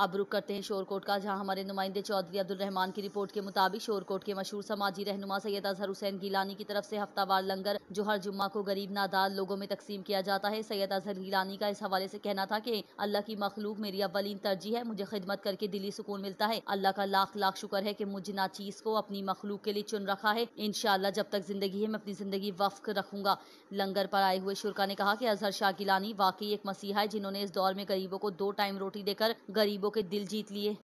अब रुक करते हैं शोरकोट का, जहां हमारे नुमाइंदे चौधरी अब्दुल रहमान की रिपोर्ट के मुताबिक शोरकोट के मशहूर समाजी रहनुमा सैयद अजहर हुसैन गिलानी की तरफ से हफ्तावार लंगर जो हर जुम्मा को गरीब नादार लोगों में तकसीम किया जाता है। सैयद अजहर गिलानी का इस हवाले से कहना था कि अल्लाह की मखलूक मेरी अव्वलीन तरजीह है, मुझे खिदमत करके दिली सुकून मिलता है। अल्लाह का लाख लाख शुक्र है कि मुझे नाचीज़ को अपनी मखलूक के लिए चुन रखा है। इंशाअल्लाह जब तक जिंदगी है मैं अपनी जिंदगी वक्फ रखूंगा। लंगर पर आए हुए शुरा ने कहा कि अजहर शाह गिलानी वाकई एक मसीहा है, जिन्होंने इस दौर में गरीबों को 2 टाइम रोटी देकर गरीबों के दिल जीत लिए।